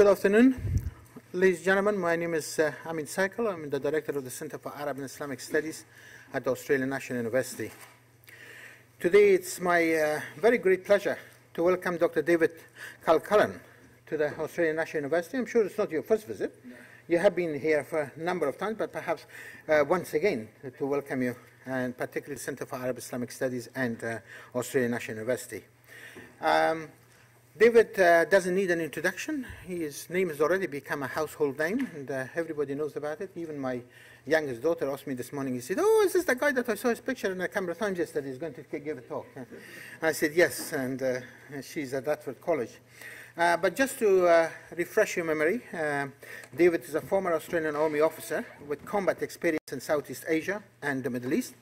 Good afternoon, ladies and gentlemen. My name is Amin Saikal. I'm the director of the Center for Arab and Islamic Studies at the Australian National University. Today, it's my very great pleasure to welcome Dr. David Kilcullen to the Australian National University. I'm sure it's not your first visit. No. You have been here for a number of times, but perhaps once again to welcome you, and particularly the Center for Arab Islamic Studies and Australian National University. David doesn't need an introduction. His name has already become a household name, and everybody knows about it. Even my youngest daughter asked me this morning, he said, "Oh, is this the guy that I saw his picture in a camera times yesterday? He's going to give a talk." I said, "Yes," and she's at Atford College. But just to refresh your memory, David is a former Australian Army officer with combat experience in Southeast Asia and the Middle East.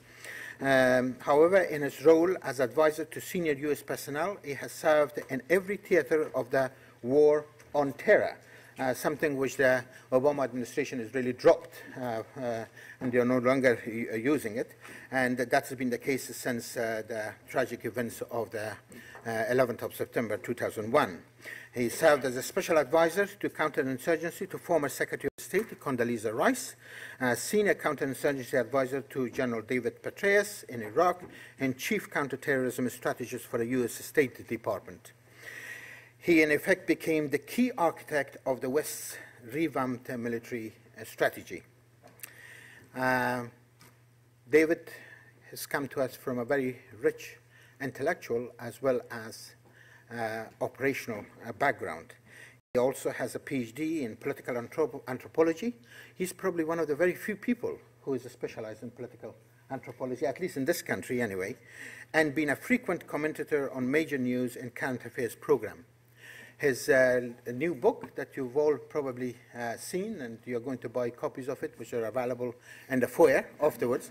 However, in his role as advisor to senior U.S. personnel, he has served in every theater of the war on terror, something which the Obama administration has really dropped, and they are no longer using it. And that has been the case since the tragic events of the 11th of September 2001. He served as a special advisor to counterinsurgency to former Secretary of State Condoleezza Rice, senior counterinsurgency advisor to General David Petraeus in Iraq, and chief counterterrorism strategist for the U.S. State Department. He, in effect, became the key architect of the West's revamped military strategy. David has come to us from a very rich intellectual as well as operational background. He also has a PhD in political anthropology. He's probably one of the very few people who is specialized in political anthropology, at least in this country anyway, and been a frequent commentator on major news and current affairs program. His new book that you've all probably seen, and you're going to buy copies of it, which are available in the foyer afterwards.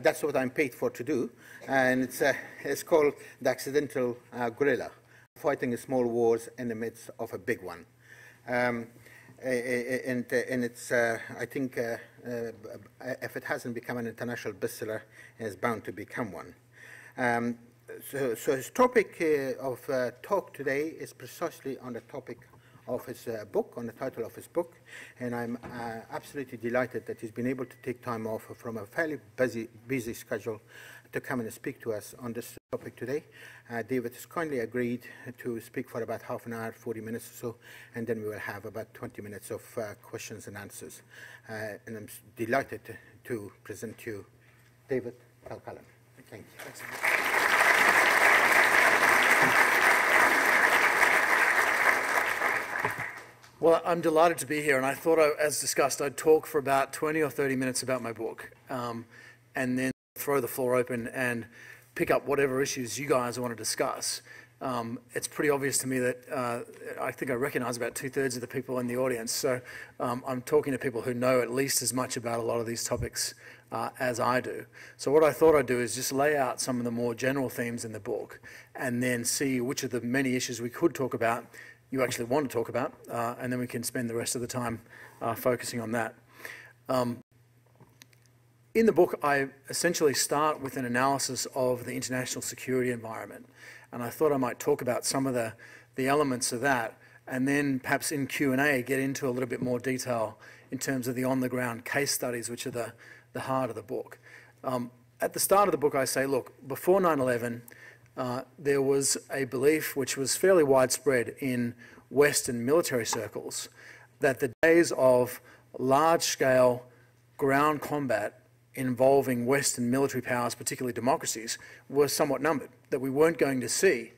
That's what I'm paid for to do. And it's called The Accidental Guerrilla, Fighting Small Wars in the Midst of a Big One. And it's, I think, if it hasn't become an international bestseller, it's bound to become one. So his topic of talk today is precisely on the topic of his book, on the title of his book, and I'm absolutely delighted that he's been able to take time off from a fairly busy schedule to come and speak to us on this topic today. David has kindly agreed to speak for about half an hour, 40 minutes or so, and then we will have about 20 minutes of questions and answers. And I'm delighted to present to you David Kilcullen. Thank you. Thanks. Well, I'm delighted to be here, and I thought, as discussed, I'd talk for about 20 or 30 minutes about my book, and then throw the floor open and pick up whatever issues you guys want to discuss. It's pretty obvious to me that I think I recognize about two-thirds of the people in the audience, so I'm talking to people who know at least as much about a lot of these topics as I do. So what I thought I'd do is just lay out some of the more general themes in the book, and then see which of the many issues we could talk about you actually want to talk about, and then we can spend the rest of the time focusing on that. In the book, I essentially start with an analysis of the international security environment, and I thought I might talk about some of the elements of that, and then perhaps in Q&A get into a little bit more detail in terms of the on-the-ground case studies, which are the heart of the book. At the start of the book, I say, look, before 9/11, there was a belief which was fairly widespread in Western military circles that the days of large-scale ground combat involving Western military powers, particularly democracies, were somewhat numbered, that we weren't going to see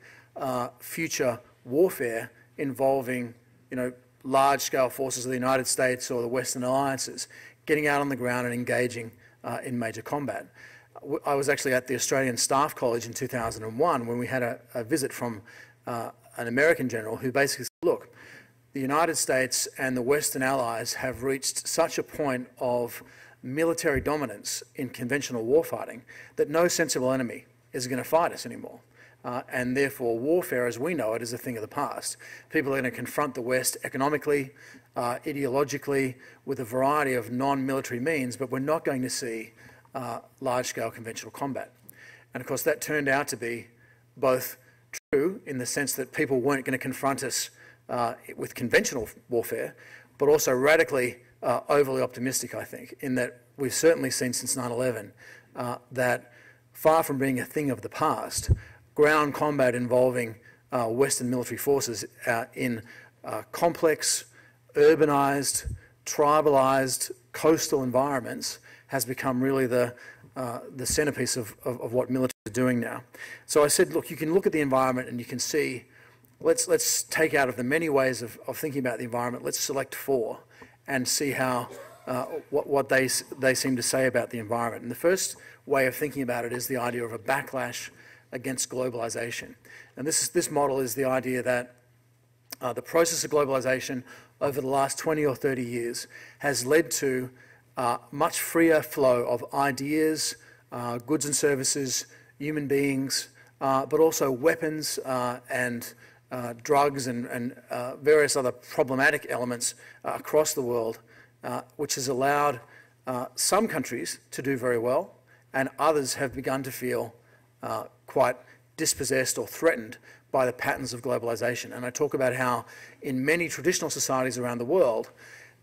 future warfare involving, you know, large-scale forces of the United States or the Western alliances getting out on the ground and engaging in major combat. I was actually at the Australian Staff College in 2001 when we had a visit from an American general who basically said, look, the United States and the Western allies have reached such a point of military dominance in conventional warfighting that no sensible enemy is going to fight us anymore. And therefore, warfare as we know it is a thing of the past. People are going to confront the West economically, ideologically, with a variety of non-military means, but we're not going to see large-scale conventional combat. And of course that turned out to be both true in the sense that people weren't going to confront us with conventional warfare, but also radically overly optimistic, I think, in that we've certainly seen since 9/11 that far from being a thing of the past, ground combat involving Western military forces in complex, urbanized, tribalized, coastal environments has become really the centerpiece of what militaries are doing now. So I said, look, you can look at the environment and you can see, let's take out of the many ways of thinking about the environment, let's select four and see how what they seem to say about the environment. And the first way of thinking about it is the idea of a backlash against globalization. And this model is the idea that the process of globalization over the last 20 or 30 years has led to much freer flow of ideas, goods and services, human beings, but also weapons and drugs and various other problematic elements across the world, which has allowed some countries to do very well, and others have begun to feel quite dispossessed or threatened by the patterns of globalization. And I talk about how in many traditional societies around the world,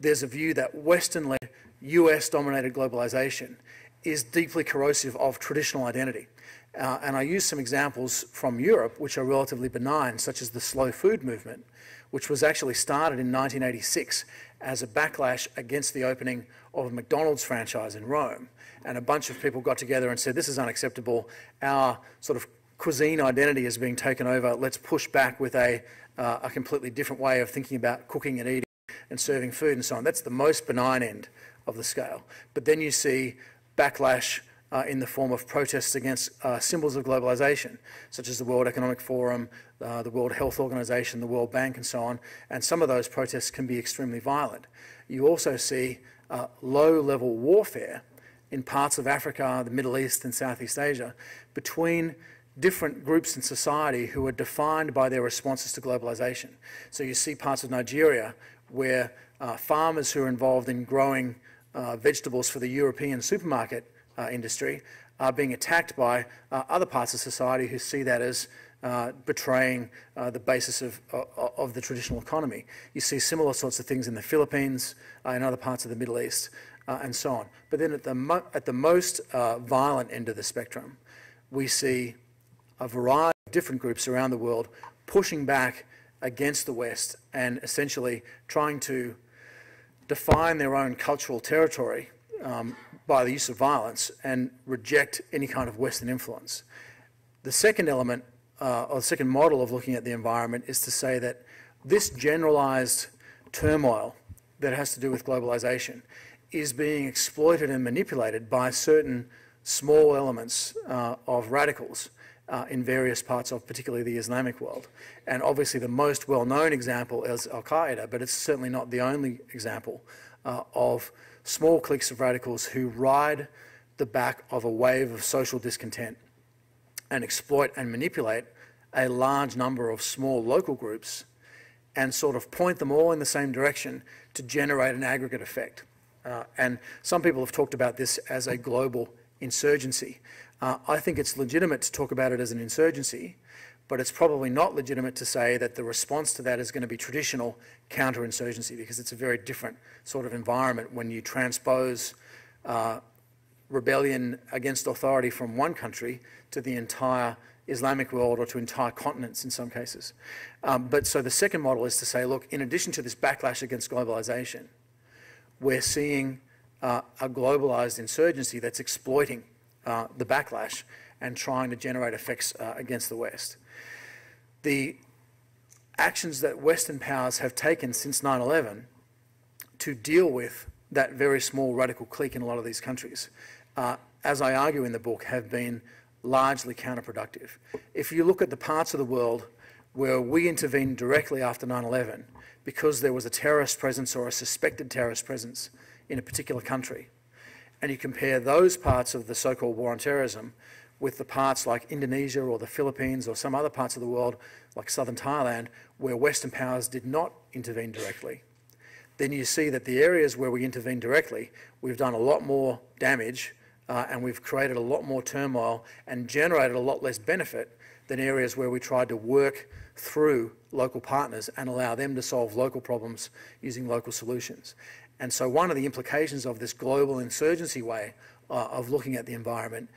there's a view that Western-led, US-dominated globalization is deeply corrosive of traditional identity. And I use some examples from Europe, which are relatively benign, such as the slow food movement, which was actually started in 1986 as a backlash against the opening of a McDonald's franchise in Rome. And a bunch of people got together and said, this is unacceptable. Our sort of cuisine identity is being taken over. Let's push back with a completely different way of thinking about cooking and eating and serving food and so on. That's the most benign end of the scale. But then you see backlash in the form of protests against symbols of globalization, such as the World Economic Forum, the World Health Organization, the World Bank and so on. And some of those protests can be extremely violent. You also see low-level warfare in parts of Africa, the Middle East and Southeast Asia between different groups in society who are defined by their responses to globalization. So you see parts of Nigeria where farmers who are involved in growing vegetables for the European supermarket industry are being attacked by other parts of society who see that as betraying the basis of the traditional economy. You see similar sorts of things in the Philippines, in other parts of the Middle East and so on. But then at the most violent end of the spectrum, we see a variety of different groups around the world pushing back against the West and essentially trying to define their own cultural territory by the use of violence and reject any kind of Western influence. The second element, or the second model of looking at the environment is to say that this generalized turmoil that has to do with globalization is being exploited and manipulated by certain small elements of radicals in various parts of particularly the Islamic world. And obviously the most well-known example is al-Qaeda, but it's certainly not the only example of small cliques of radicals who ride the back of a wave of social discontent and exploit and manipulate a large number of small local groups and sort of point them all in the same direction to generate an aggregate effect. And some people have talked about this as a global insurgency. I think it's legitimate to talk about it as an insurgency, but it's probably not legitimate to say that the response to that is going to be traditional counterinsurgency, because it's a very different sort of environment when you transpose rebellion against authority from one country to the entire Islamic world or to entire continents in some cases. But so the second model is to say, look, in addition to this backlash against globalization, we're seeing a globalized insurgency that's exploiting the backlash and trying to generate effects against the West. The actions that Western powers have taken since 9/11 to deal with that very small radical clique in a lot of these countries, as I argue in the book, have been largely counterproductive. If you look at the parts of the world where we intervened directly after 9/11 because there was a terrorist presence or a suspected terrorist presence in a particular country, and you compare those parts of the so-called war on terrorism with the parts like Indonesia or the Philippines or some other parts of the world like Southern Thailand where Western powers did not intervene directly, then you see that the areas where we intervene directly, we've done a lot more damage and we've created a lot more turmoil and generated a lot less benefit than areas where we tried to work through local partners and allow them to solve local problems using local solutions. And so one of the implications of this global insurgency way of looking at the environment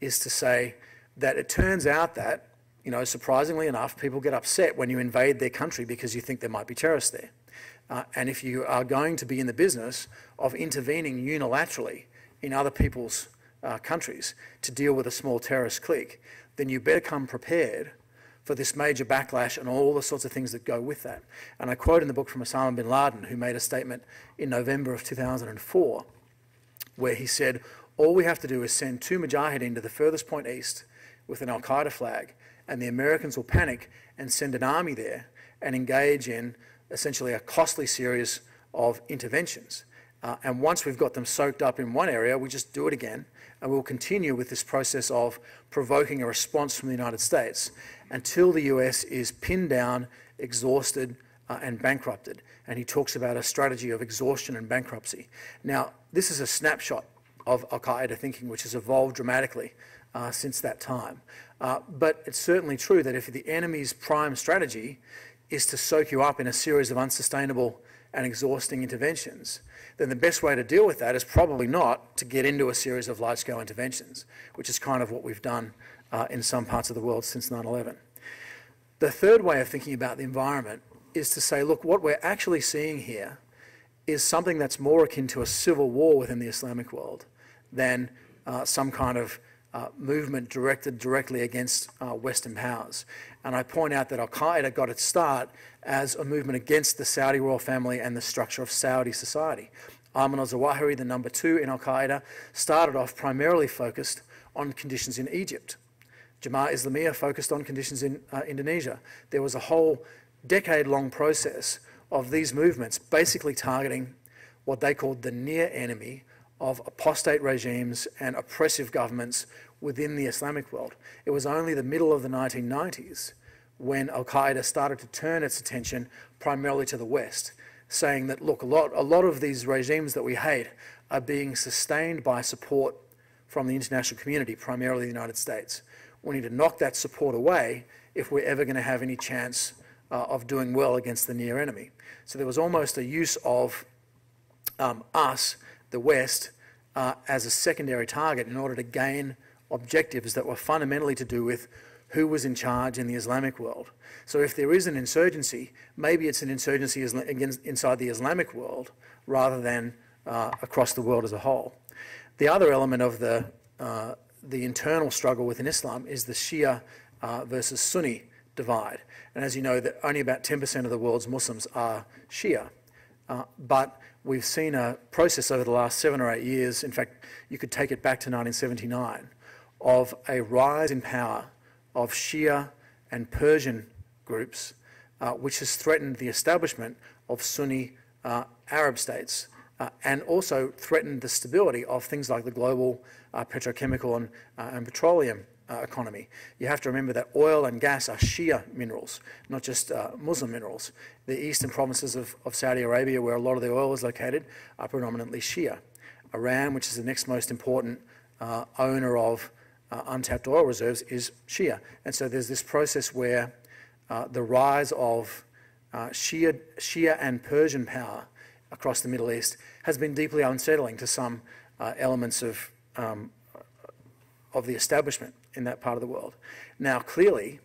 is to say that it turns out that, you know, surprisingly enough, people get upset when you invade their country because you think there might be terrorists there. And if you are going to be in the business of intervening unilaterally in other people's countries to deal with a small terrorist clique, then you better come prepared for this major backlash and all the sorts of things that go with that. And I quote in the book from Osama bin Laden, who made a statement in November of 2004, where he said, all we have to do is send 2 mujahideen to the furthest point east with an al-Qaeda flag, and the Americans will panic and send an army there and engage in essentially a costly series of interventions. And once we've got them soaked up in one area, we just do it again, and we'll continue with this process of provoking a response from the United States until the US is pinned down, exhausted, and bankrupted. And he talks about a strategy of exhaustion and bankruptcy. Now, this is a snapshot of al-Qaeda thinking, which has evolved dramatically since that time. But it's certainly true that if the enemy's prime strategy is to soak you up in a series of unsustainable and exhausting interventions, then the best way to deal with that is probably not to get into a series of large-scale interventions, which is kind of what we've done in some parts of the world since 9/11. The third way of thinking about the environment is to say, look, what we're actually seeing here is something that's more akin to a civil war within the Islamic world than some kind of movement directed directly against Western powers. And I point out that al-Qaeda got its start as a movement against the Saudi royal family and the structure of Saudi society. Amin al-Zawahiri, the number 2 in al-Qaeda, started off primarily focused on conditions in Egypt. Jemaah Islamiyah focused on conditions in Indonesia. There was a whole decade-long process of these movements basically targeting what they called the near enemy of apostate regimes and oppressive governments within the Islamic world. It was only the middle of the 1990s when al-Qaeda started to turn its attention primarily to the West, saying that, look, a lot of these regimes that we hate are being sustained by support from the international community, primarily the United States. We need to knock that support away if we're ever going to have any chance of doing well against the near enemy. So there was almost a use of us, the West, as a secondary target in order to gain objectives that were fundamentally to do with who was in charge in the Islamic world. So if there is an insurgency, maybe it's an insurgency inside the Islamic world rather than across the world as a whole. The other element of the internal struggle within Islam is the Shia versus Sunni divide. And as you know, that only about 10% of the world's Muslims are Shia. But we've seen a process over the last 7 or 8 years, in fact, you could take it back to 1979, of a rise in power of Shia and Persian groups, which has threatened the establishment of Sunni Arab states and also threatened the stability of things like the global petrochemical and petroleum economy. You have to remember that oil and gas are Shia minerals, not just Muslim minerals. The eastern provinces of Saudi Arabia, where a lot of the oil is located, are predominantly Shia. Iran, which is the next most important owner of untapped oil reserves, is Shia. And so there's this process where the rise of Shia and Persian power across the Middle East has been deeply unsettling to some elements of the establishment in that part of the world. Now, clearly,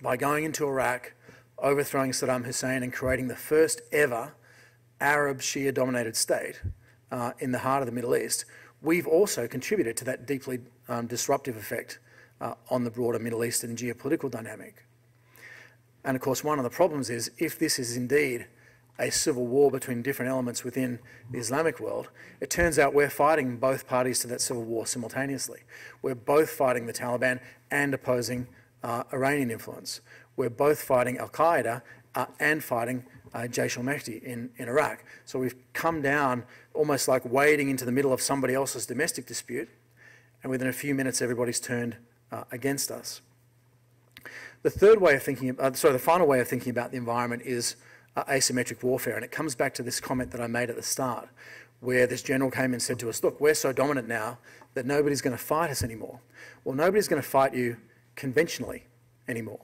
by going into Iraq, overthrowing Saddam Hussein and creating the first ever Arab Shia-dominated state in the heart of the Middle East, we've also contributed to that deeply disruptive effect on the broader Middle Eastern geopolitical dynamic. And of course, one of the problems is, if this is indeed a civil war between different elements within the Islamic world, it turns out we're fighting both parties to that civil war simultaneously. We're both fighting the Taliban and opposing Iranian influence. We're both fighting al-Qaeda and fighting Jaish al-Mahdi in Iraq. So we've come down almost like wading into the middle of somebody else's domestic dispute, and within a few minutes everybody's turned against us. The third way of thinking, the final way of thinking about the environment is asymmetric warfare, and it comes back to this comment that I made at the start, where this general came and said to us, look, we're so dominant now that nobody's going to fight us anymore. Well, nobody's going to fight you conventionally anymore.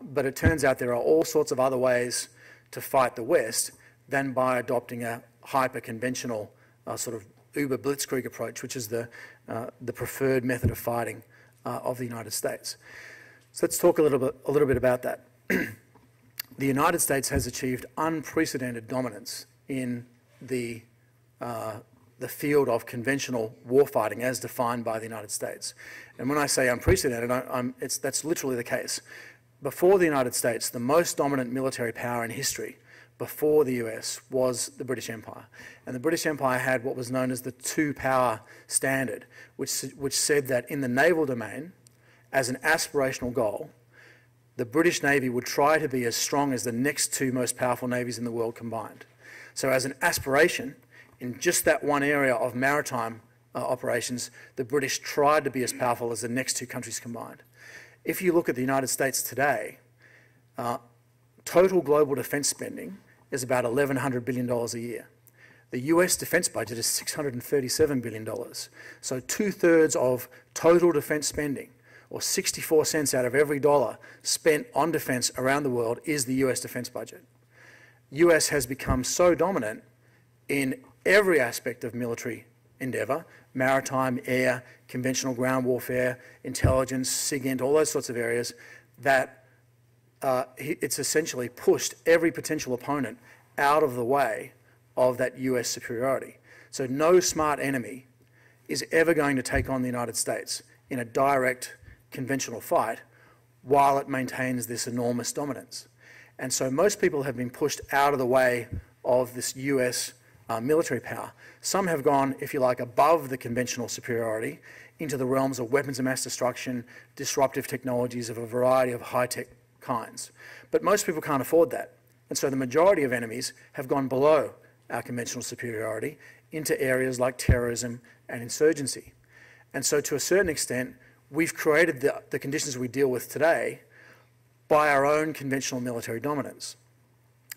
But it turns out there are all sorts of other ways to fight the West than by adopting a hyper-conventional sort of uber blitzkrieg approach, which is the preferred method of fighting of the United States. So let's talk a little bit about that. The United States has achieved unprecedented dominance in the field of conventional warfighting as defined by the United States. And when I say unprecedented, that's literally the case. Before the United States, the most dominant military power in history before the US was the British Empire. And the British Empire had what was known as the two-power standard, which said that in the naval domain, as an aspirational goal, the British Navy would try to be as strong as the next two most powerful navies in the world combined. So as an aspiration, in just that one area of maritime operations, the British tried to be as powerful as the next two countries combined. If you look at the United States today, total global defense spending is about $1,100 billion a year. The US defense budget is $637 billion. So two-thirds of total defense spending, or 64 cents out of every dollar spent on defense around the world, is the US defense budget. US has become so dominant in every aspect of military endeavor, maritime, air, conventional ground warfare, intelligence, SIGINT, all those sorts of areas, that it's essentially pushed every potential opponent out of the way of that US superiority. So no smart enemy is ever going to take on the United States in a direct conventional fight while it maintains this enormous dominance. And so most people have been pushed out of the way of this US military power. Some have gone, if you like, above the conventional superiority into the realms of weapons of mass destruction, disruptive technologies of a variety of high-tech kinds. But most people can't afford that. And so the majority of enemies have gone below our conventional superiority into areas like terrorism and insurgency. And so to a certain extent, we've created the conditions we deal with today by our own conventional military dominance.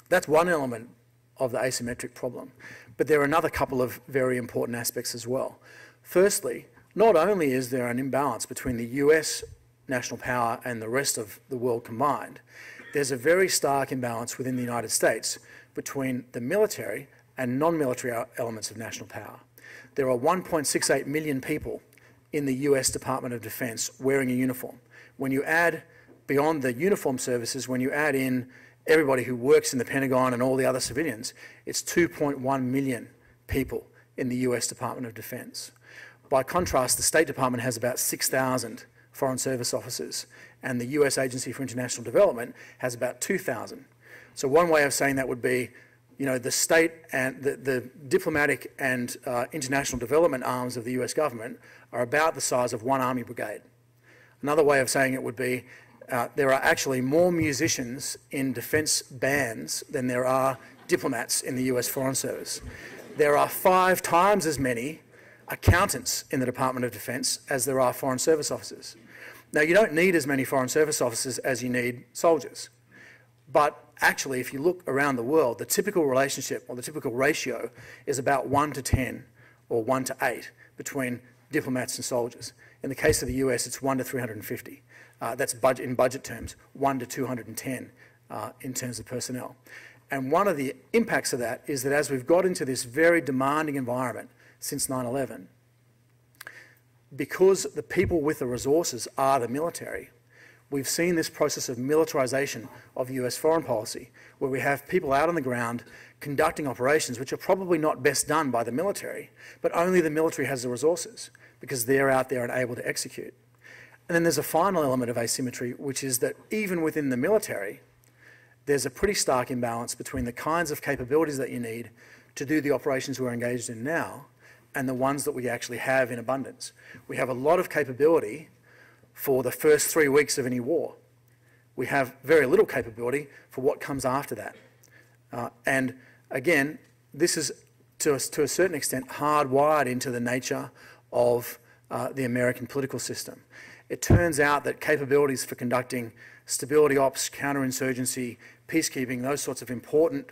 That's one element of the asymmetric problem. But there are another couple of very important aspects as well. Firstly, not only is there an imbalance between the US national power and the rest of the world combined, there's a very stark imbalance within the United States between the military and non-military elements of national power. There are 1.68 million people in the US Department of Defense wearing a uniform. When you add, beyond the uniform services, when you add in everybody who works in the Pentagon and all the other civilians, it's 2.1 million people in the US Department of Defense. By contrast, the State Department has about 6,000 Foreign Service officers, and the US Agency for International Development has about 2,000. So one way of saying that would be, you know, the state and the diplomatic and international development arms of the US government are about the size of one army brigade. Another way of saying it would be, there are actually more musicians in defense bands than there are diplomats in the US Foreign Service. There are 5 times as many accountants in the Department of Defense as there are Foreign Service officers. Now, you don't need as many Foreign Service officers as you need soldiers. But actually, if you look around the world, the typical relationship or the typical ratio is about 1 to 10 or 1 to 8 between diplomats and soldiers. In the case of the US, it's 1 to 350. That's budget, in budget terms, 1 to 210 in terms of personnel. And one of the impacts of that is that as we've got into this very demanding environment since 9/11, because the people with the resources are the military, we've seen this process of militarization of US foreign policy, where we have people out on the ground conducting operations which are probably not best done by the military, but only the military has the resources because they're out there and able to execute. And then there's a final element of asymmetry, which is that even within the military, there's a pretty stark imbalance between the kinds of capabilities that you need to do the operations we're engaged in now and the ones that we actually have in abundance. We have a lot of capability for the first 3 weeks of any war. We have very little capability for what comes after that. And again, this is, to a certain extent, hardwired into the nature of the American political system. It turns out that capabilities for conducting stability ops, counterinsurgency, peacekeeping, those sorts of important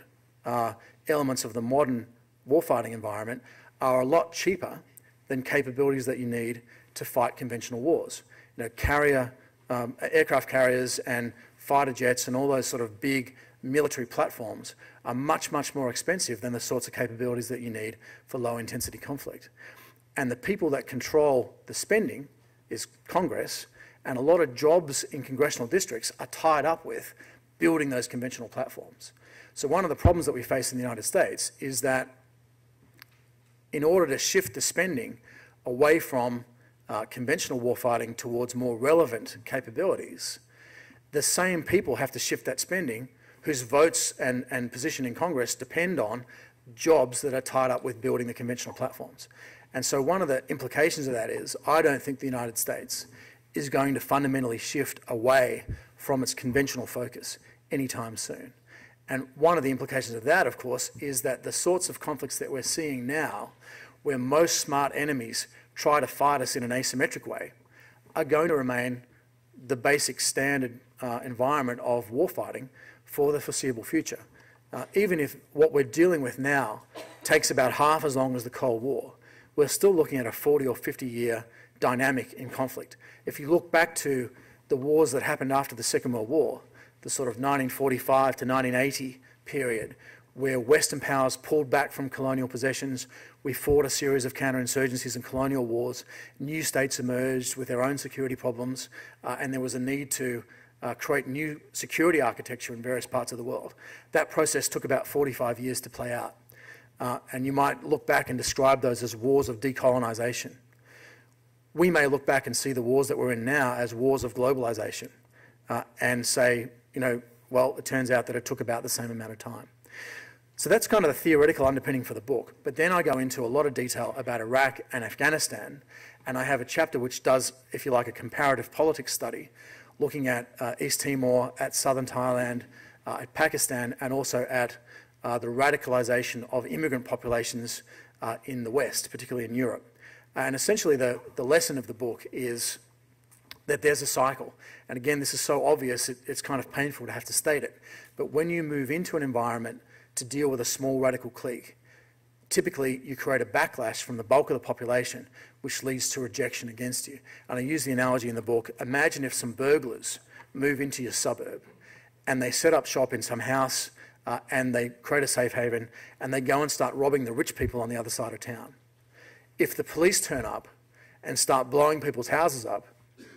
elements of the modern warfighting environment are a lot cheaper than capabilities that you need to fight conventional wars. You know, carrier aircraft carriers and fighter jets and all those sort of big military platforms are much, much more expensive than the sorts of capabilities that you need for low-intensity conflict. And the people that control the spending is Congress, and a lot of jobs in congressional districts are tied up with building those conventional platforms. So one of the problems that we face in the United States is that in order to shift the spending away from conventional warfighting towards more relevant capabilities, the same people have to shift that spending whose votes and position in Congress depend on jobs that are tied up with building the conventional platforms. And so one of the implications of that is I don't think the United States is going to fundamentally shift away from its conventional focus anytime soon. And one of the implications of that, of course, is that the sorts of conflicts that we're seeing now, where most smart enemies try to fight us in an asymmetric way, are going to remain the basic standard environment of warfighting for the foreseeable future. Even if what we're dealing with now takes about half as long as the Cold War, we're still looking at a 40 or 50-year dynamic in conflict. If you look back to the wars that happened after the Second World War, the sort of 1945 to 1980 period, where Western powers pulled back from colonial possessions, we fought a series of counterinsurgencies and colonial wars, new states emerged with their own security problems, and there was a need to create new security architecture in various parts of the world. That process took about 45 years to play out. And you might look back and describe those as wars of decolonization. We may look back and see the wars that we're in now as wars of globalization and say, you know, well, it turns out that it took about the same amount of time. So that's kind of the theoretical underpinning for the book. But then I go into a lot of detail about Iraq and Afghanistan, and I have a chapter which does, if you like, a comparative politics study, looking at East Timor, at Southern Thailand, at Pakistan, and also at the radicalization of immigrant populations in the West, particularly in Europe. And essentially the lesson of the book is that there's a cycle. And again, this is so obvious, it's kind of painful to have to state it. But when you move into an environment to deal with a small radical clique, typically you create a backlash from the bulk of the population, which leads to rejection against you. And I use the analogy in the book, imagine if some burglars move into your suburb and they set up shop in some house and they create a safe haven and they go and start robbing the rich people on the other side of town. If the police turn up and start blowing people's houses up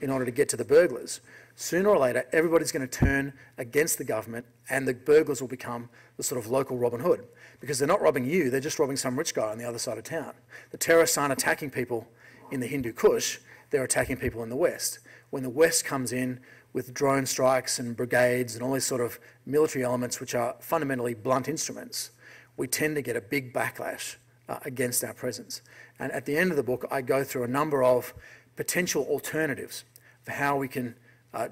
in order to get to the burglars, sooner or later everybody's going to turn against the government and the burglars will become the sort of local Robin Hood, because they're not robbing you, they're just robbing some rich guy on the other side of town. The terrorists aren't attacking people in the Hindu Kush, they're attacking people in the West. When the West comes in with drone strikes and brigades and all these sort of military elements which are fundamentally blunt instruments, we tend to get a big backlash against our presence. And at the end of the book, I go through a number of potential alternatives for how we can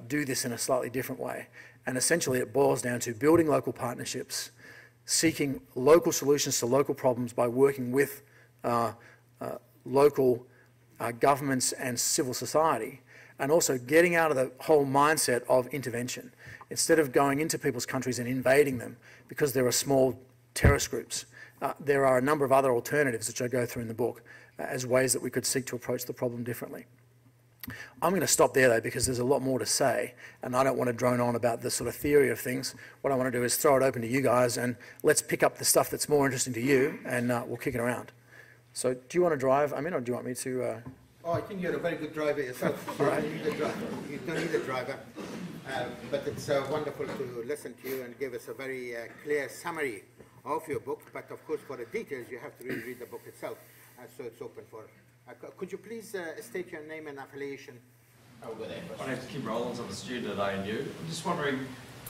do this in a slightly different way. And essentially it boils down to building local partnerships, seeking local solutions to local problems by working with local governments and civil society, and also getting out of the whole mindset of intervention. Instead of going into people's countries and invading them because there are small terrorist groups, there are a number of other alternatives which I go through in the book as ways that we could seek to approach the problem differently. I'm going to stop there though, because there's a lot more to say and I don't want to drone on about the sort of theory of things. What I want to do is throw it open to you guys and let's pick up the stuff that's more interesting to you and we'll kick it around. So do you want to drive, Amin, or do you want me to? Oh, I think you're a very good driver yourself. All right. You don't need a driver. But it's wonderful to listen to you and give us a very clear summary of your book. But of course, for the details, you have to really read the book itself. So it's open for. Could you please state your name and affiliation? Oh, good. My name's Kim Rollins. I'm a student at ANU. I'm just wondering,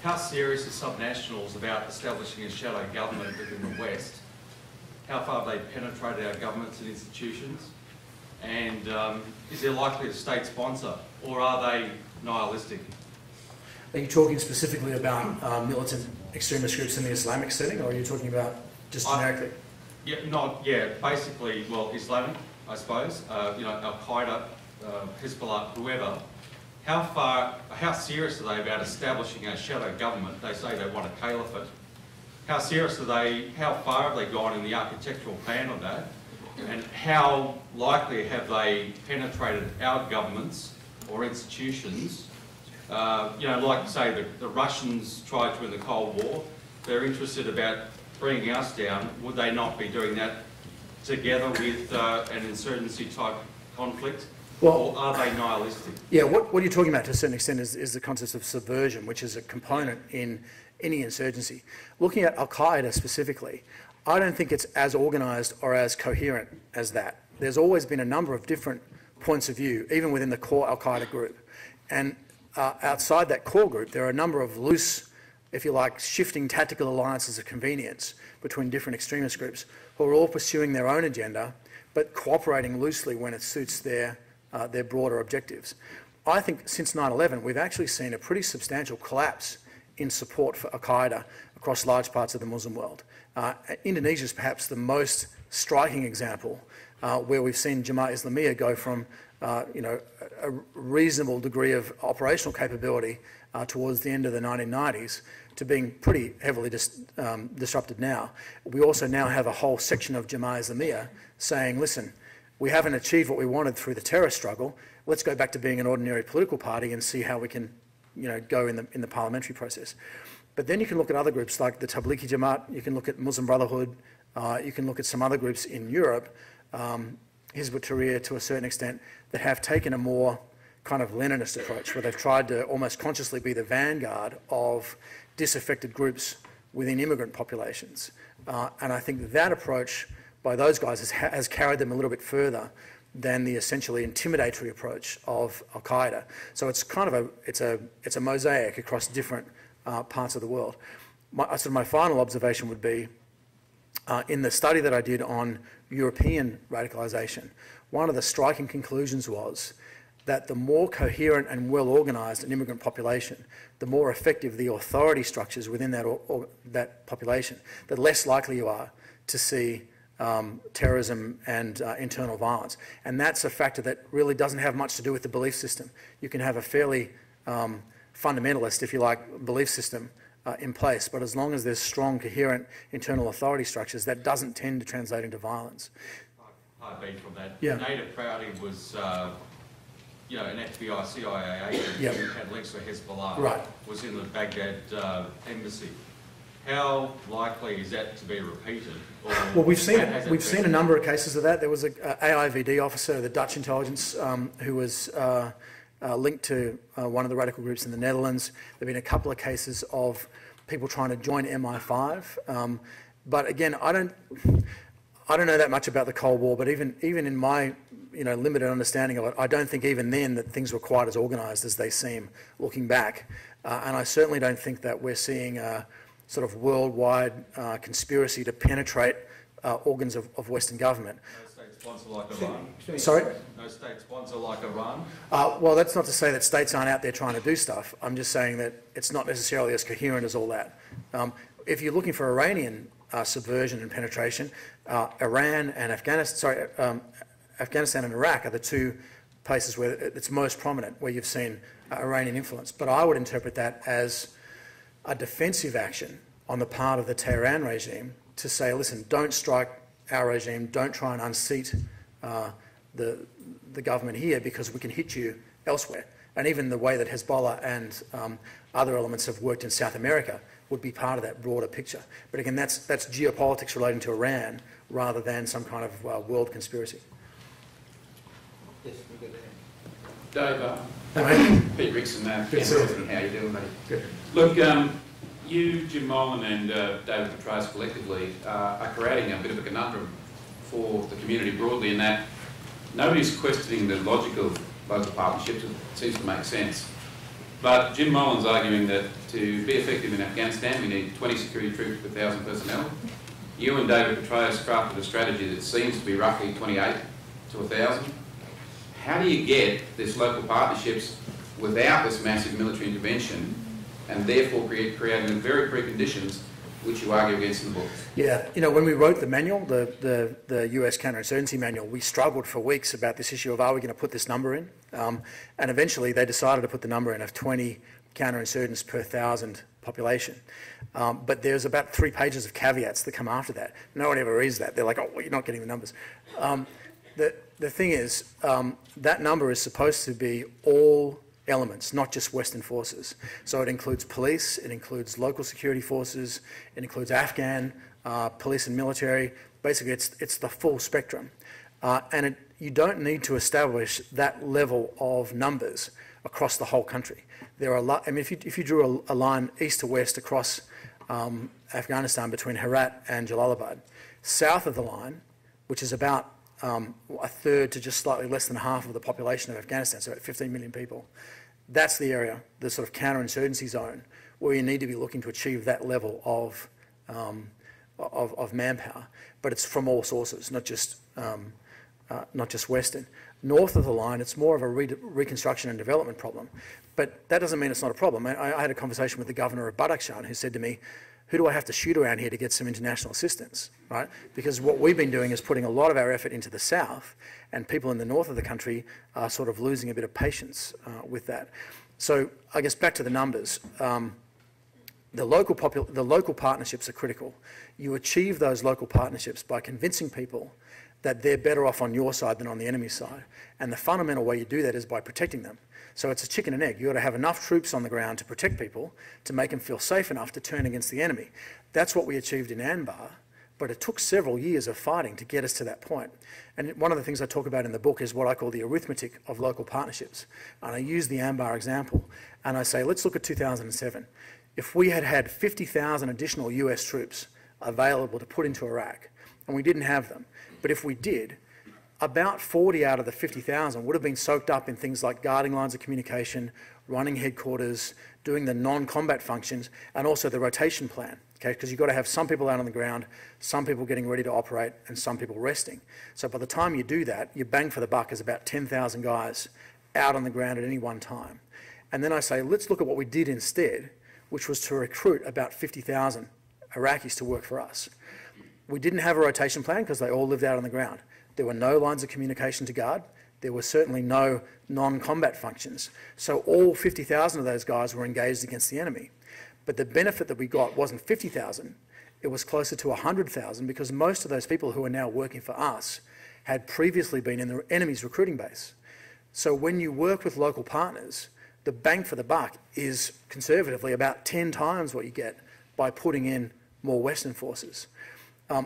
how serious are subnationals about establishing a shadow government within the West? How far have they penetrated our governments and institutions? And is there likely a state sponsor, or are they nihilistic? Are you talking specifically about militant extremist groups in the Islamic setting, or are you talking about just generically? Basically, well, Islamic, I suppose. You know, al-Qaeda, Hezbollah, whoever. How serious are they about establishing a shadow government? They say they want a caliphate. How serious are they? How far have they gone in the architectural plan of that? And how likely have they penetrated our governments or institutions Like I say, the Russians tried to in the Cold War. They're interested about bringing us down. Would they not be doing that together with an insurgency type conflict? Well, or are they nihilistic? Yeah, what you're talking about to a certain extent is the concept of subversion, which is a component in any insurgency. Looking at al-Qaeda specifically, I don't think it's as organised or as coherent as that. There's always been a number of different points of view, even within the core al-Qaeda group. And outside that core group, there are a number of loose, if you like, shifting tactical alliances of convenience between different extremist groups who are all pursuing their own agenda, but cooperating loosely when it suits their broader objectives. I think since 9/11, we've actually seen a pretty substantial collapse in support for al-Qaeda across large parts of the Muslim world. Indonesia is perhaps the most striking example, where we've seen Jemaah Islamiyah go from a reasonable degree of operational capability towards the end of the 1990s to being pretty heavily disrupted now. We also now have a whole section of Jemaah Islamiyah saying, listen, we haven't achieved what we wanted through the terrorist struggle. Let's go back to being an ordinary political party and see how we can go in the parliamentary process. But then you can look at other groups like the Tablighi Jamaat, you can look at Muslim Brotherhood, you can look at some other groups in Europe, Hizb ut-Tahrir to a certain extent, that have taken a more kind of Leninist approach, where they've tried to almost consciously be the vanguard of disaffected groups within immigrant populations. And I think that approach by those guys has carried them a little bit further than the essentially intimidatory approach of al-Qaeda. So it's kind of it's a mosaic across different parts of the world. My final observation would be, in the study that I did on European radicalisation, one of the striking conclusions was that the more coherent and well-organised an immigrant population, the more effective the authority structures within that population, the less likely you are to see terrorism and internal violence. And that's a factor that really doesn't have much to do with the belief system. You can have a fairly fundamentalist, if you like, belief system in place, but as long as there's strong, coherent internal authority structures, that doesn't tend to translate into violence. I've been from that. Yeah. Nader Prouty was, an FBI, CIA agent who had links to Hezbollah, was in the Baghdad embassy. How likely is that to be repeated? Or well, we've seen a number of cases of that. There was an AIVD officer, the Dutch intelligence, who was linked to one of the radical groups in the Netherlands. There have been a couple of cases of people trying to join MI5. But again, I don't know that much about the Cold War, but even in my limited understanding of it, I don't think even then that things were quite as organised as they seem looking back. And I certainly don't think that we're seeing a sort of worldwide conspiracy to penetrate organs of Western government. Sponsor like Iran. Sorry? No state sponsor like Iran? Well, that's not to say that states aren't out there trying to do stuff. I'm just saying that it's not necessarily as coherent as all that. If you're looking for Iranian subversion and penetration, Afghanistan and Iraq are the two places where it's most prominent, where you've seen Iranian influence. But I would interpret that as a defensive action on the part of the Tehran regime to say, listen, don't strike our regime, don't try and unseat the government here because we can hit you elsewhere. And even the way that Hezbollah and other elements have worked in South America would be part of that broader picture. But again, that's geopolitics relating to Iran rather than some kind of world conspiracy. Yes, we're good. Dave, Pete Rickson, how you doing, mate? Good. Look, you, Jim Molan and David Petraeus collectively are creating a bit of a conundrum for the community broadly in that nobody's questioning the logic of local partnerships. It seems to make sense. But Jim Molan's arguing that to be effective in Afghanistan, we need 20 security troops per 1,000 personnel. You and David Petraeus crafted a strategy that seems to be roughly 28 to 1,000. How do you get this local partnerships without this massive military intervention and therefore creating the very preconditions which you argue against in the book? Yeah, when we wrote the manual, the US counterinsurgency manual, we struggled for weeks about this issue of are we going to put this number in? And eventually they decided to put the number in of 20 counterinsurgents per 1,000 population. But there's about 3 pages of caveats that come after that. No one ever reads that. They're like, oh, well, you're not getting the numbers. The thing is, that number is supposed to be all elements, not just Western forces. So it includes police, it includes local security forces, it includes Afghan police and military. Basically, it's the full spectrum. And you don't need to establish that level of numbers across the whole country. There are a lot, I mean, if you drew a line east to west across Afghanistan between Herat and Jalalabad, south of the line, which is about a third to just slightly less than half of the population of Afghanistan, so about 15 million people, that's the area, the sort of counterinsurgency zone, where you need to be looking to achieve that level of manpower. But it's from all sources, not just Western. North of the line, it's more of a reconstruction and development problem. But that doesn't mean it's not a problem. I had a conversation with the governor of Badakhshan who said to me, who do I have to shoot around here to get some international assistance, right? Because what we've been doing is putting a lot of our effort into the south, and people in the north of the country are sort of losing a bit of patience with that. So I guess back to the numbers. The local partnerships are critical. You achieve those local partnerships by convincing people that they're better off on your side than on the enemy's side. And the fundamental way you do that is by protecting them. So it's a chicken and egg. You've got to have enough troops on the ground to protect people, to make them feel safe enough to turn against the enemy. That's what we achieved in Anbar, but it took several years of fighting to get us to that point. And one of the things I talk about in the book is what I call the arithmetic of local partnerships. And I use the Anbar example, and I say, let's look at 2007. If we had had 50,000 additional US troops available to put into Iraq, and we didn't have them, but if we did, about 40 out of the 50,000 would have been soaked up in things like guarding lines of communication, running headquarters, doing the non-combat functions, and also the rotation plan, okay? Because you've got to have some people out on the ground, some people getting ready to operate, and some people resting. So by the time you do that, your bang for the buck is about 10,000 guys out on the ground at any one time. And then I say, let's look at what we did instead, which was to recruit about 50,000 Iraqis to work for us. We didn't have a rotation plan because they all lived out on the ground. There were no lines of communication to guard. There were certainly no non-combat functions. So all 50,000 of those guys were engaged against the enemy. But the benefit that we got wasn't 50,000. It was closer to 100,000 because most of those people who are now working for us had previously been in the enemy's recruiting base. So when you work with local partners, the bang for the buck is conservatively about 10 times what you get by putting in more Western forces.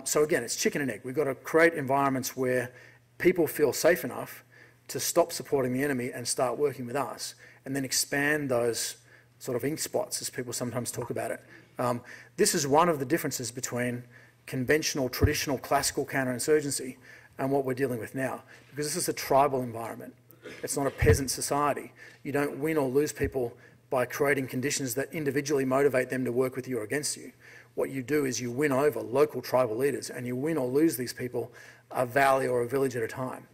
So again, it's chicken and egg. We've got to create environments where people feel safe enough to stop supporting the enemy and start working with us, and then expand those sort of ink spots, as people sometimes talk about it. This is one of the differences between conventional, traditional, classical counterinsurgency and what we're dealing with now, because this is a tribal environment. It's not a peasant society. You don't win or lose people by creating conditions that individually motivate them to work with you or against you. What you do is you win over local tribal leaders, and you win or lose these people a valley or a village at a time.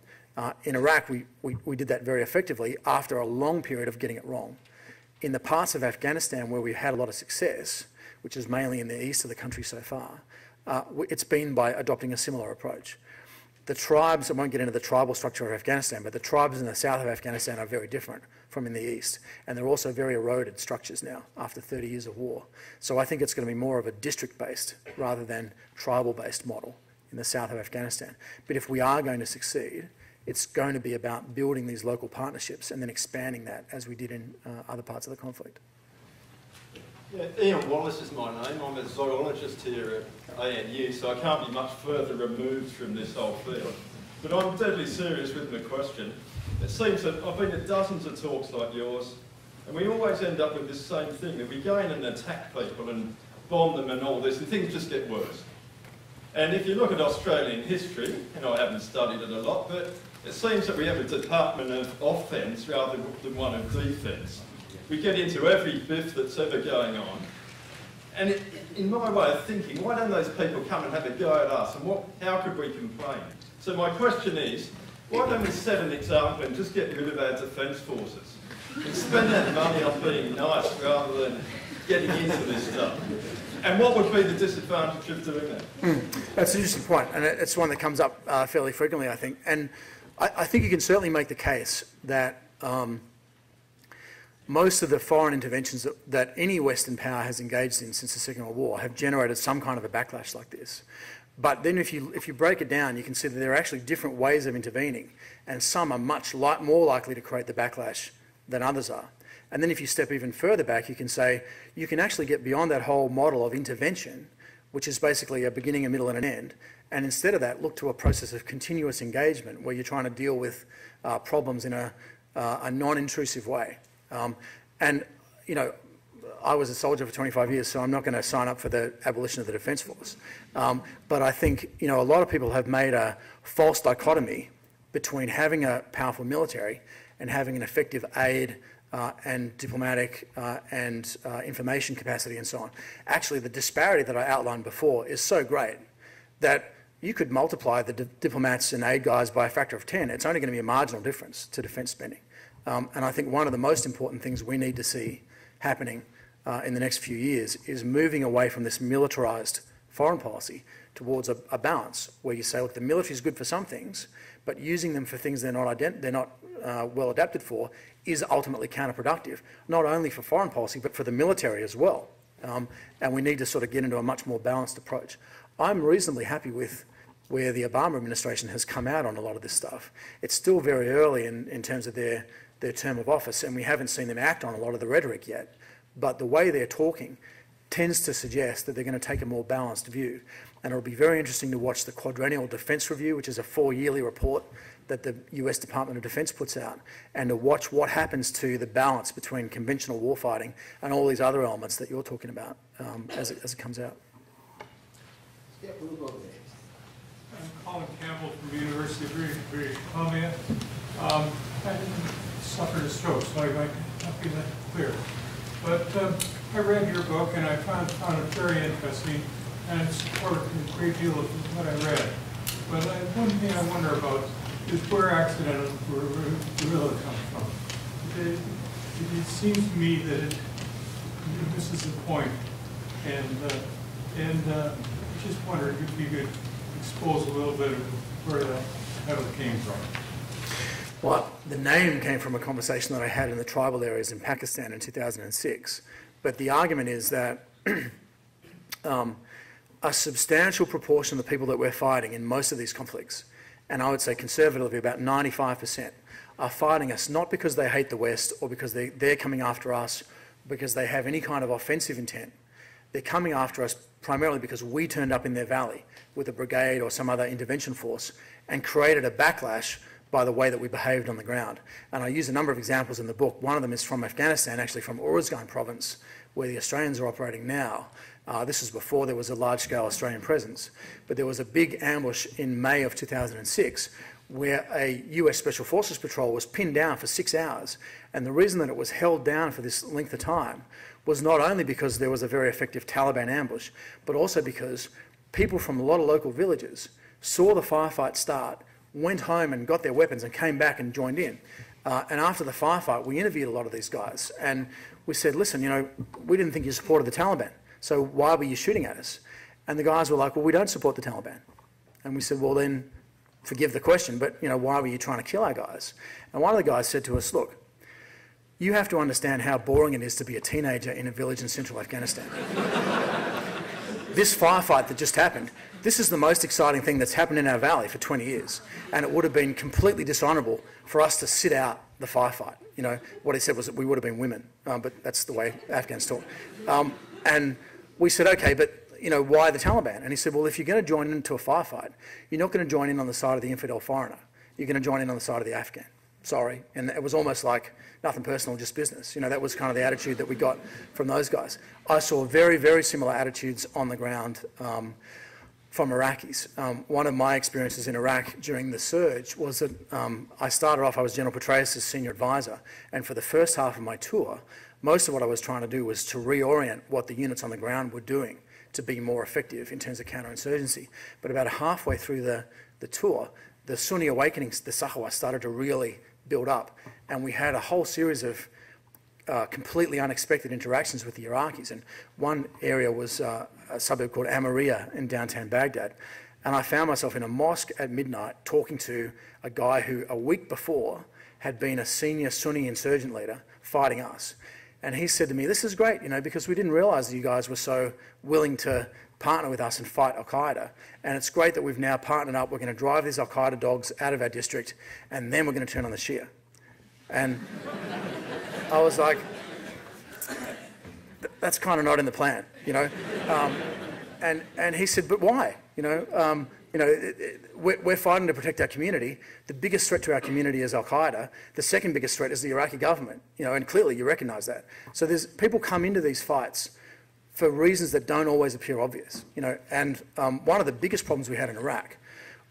In Iraq, we did that very effectively after a long period of getting it wrong. In the parts of Afghanistan where we've had a lot of success, which is mainly in the east of the country so far, it's been by adopting a similar approach. The tribes, I won't get into the tribal structure of Afghanistan, but the tribes in the south of Afghanistan are very different from in the east, and they're also very eroded structures now after 30 years of war. So I think it's going to be more of a district-based rather than tribal-based model in the south of Afghanistan. But if we are going to succeed, it's going to be about building these local partnerships and then expanding that as we did in other parts of the conflict. Yeah, Ian Wallace is my name. I'm a zoologist here at ANU, so I can't be much further removed from this whole field. But I'm deadly serious with my question. It seems that I've been at dozens of talks like yours, and we always end up with this same thing, that we go in and attack people and bomb them and all this, and things just get worse. And if you look at Australian history, and I haven't studied it a lot, but it seems that we have a department of offence rather than one of defence. We get into every biff that's ever going on. And in my way of thinking, why don't those people come and have a go at us, and how could we complain? So my question is, why don't we set an example and just get rid of our defence forces? And spend that money on being nice rather than getting into this stuff. And what would be the disadvantage of doing that? That's an interesting point, and it's one that comes up fairly frequently, I think. And I think you can certainly make the case that most of the foreign interventions that any Western power has engaged in since the Second World War have generated some kind of a backlash like this. But then if you break it down, you can see that there are actually different ways of intervening, and some are much more likely to create the backlash than others are. And then if you step even further back, you can say, you can actually get beyond that whole model of intervention, which is basically a beginning, a middle and an end, and instead of that, look to a process of continuous engagement where you're trying to deal with problems in a non-intrusive way. And, you know, I was a soldier for 25 years, so I'm not going to sign up for the abolition of the Defence Force. But I think, you know, a lot of people have made a false dichotomy between having a powerful military and having an effective aid and diplomatic and information capacity and so on. Actually, the disparity that I outlined before is so great that you could multiply the diplomats and aid guys by a factor of 10. It's only going to be a marginal difference to defence spending. And I think one of the most important things we need to see happening in the next few years is moving away from this militarised foreign policy towards a balance where you say, look, the military is good for some things, but using them for things they're not well adapted for is ultimately counterproductive, not only for foreign policy, but for the military as well. And we need to sort of get into a much more balanced approach. I'm reasonably happy with where the Obama administration has come out on a lot of this stuff. It's still very early in terms of their term of office, and we haven't seen them act on a lot of the rhetoric yet. But the way they're talking tends to suggest that they're going to take a more balanced view. And it'll be very interesting to watch the Quadrennial Defence Review, which is a four-yearly report that the US Department of Defence puts out, and to watch what happens to the balance between conventional warfighting and all these other elements that you're talking about as it comes out. Yeah, we'll go there. I'm Colin Campbell from the University of British Columbia. I didn't suffer a stroke, so I might not be that clear. But I read your book, and I found it very interesting, and it supported a great deal of what I read. But one thing I wonder about is where accidental guerrilla comes from. It seems to me that it misses the point, and I just wondered if you could expose a little bit of where that title came from. Well, the name came from a conversation that I had in the tribal areas in Pakistan in 2006. But the argument is that a substantial proportion of the people that we're fighting in most of these conflicts, and I would say conservatively about 95%, are fighting us not because they hate the West or because they're coming after us because they have any kind of offensive intent. They're coming after us primarily because we turned up in their valley with a brigade or some other intervention force and created a backlash by the way that we behaved on the ground. And I use a number of examples in the book. One of them is from Afghanistan, actually from Uruzgan province, where the Australians are operating now. This was before there was a large-scale Australian presence. But there was a big ambush in May of 2006 where a US Special Forces patrol was pinned down for 6 hours. And the reason that it was held down for this length of time was not only because there was a very effective Taliban ambush, but also because people from a lot of local villages saw the firefight start, went home and got their weapons and came back and joined in. And after the firefight, we interviewed a lot of these guys and we said, listen, you know, we didn't think you supported the Taliban, so why were you shooting at us? And the guys were like, well, we don't support the Taliban. And we said, well, then forgive the question, but, you know, why were you trying to kill our guys? And one of the guys said to us, look, you have to understand how boring it is to be a teenager in a village in central Afghanistan. This firefight that just happened, this is the most exciting thing that's happened in our valley for 20 years. And it would have been completely dishonourable for us to sit out the firefight. You know, what he said was that we would have been women, but that's the way Afghans talk. And we said, okay, but, you know, why the Taliban? And he said, well, if you're going to join into a firefight, you're not going to join in on the side of the infidel foreigner. You're going to join in on the side of the Afghan. Sorry. And it was almost like nothing personal, just business. You know, that was kind of the attitude that we got from those guys. I saw very, very similar attitudes on the ground from Iraqis. One of my experiences in Iraq during the surge was that I started off, I was General Petraeus' senior advisor, and for the first half of my tour, most of what I was trying to do was to reorient what the units on the ground were doing to be more effective in terms of counterinsurgency. But about halfway through the tour, the Sunni awakenings, the Sahwa, started to really build up, and we had a whole series of completely unexpected interactions with the Iraqis. And one area was a suburb called Amiriya in downtown Baghdad, and I found myself in a mosque at midnight talking to a guy who a week before had been a senior Sunni insurgent leader fighting us. And he said to me, this is great, you know, because we didn't realise that you guys were so willing to partner with us and fight al-Qaeda. And it's great that we've now partnered up. We're going to drive these al-Qaeda dogs out of our district, and then we're going to turn on the Shia. And I was like, that's kind of not in the plan, you know. And he said, but why? You know, we're fighting to protect our community. The biggest threat to our community is al-Qaeda. The second biggest threat is the Iraqi government, you know, and clearly you recognize that. So there's people come into these fights for reasons that don't always appear obvious, you know. And one of the biggest problems we had in Iraq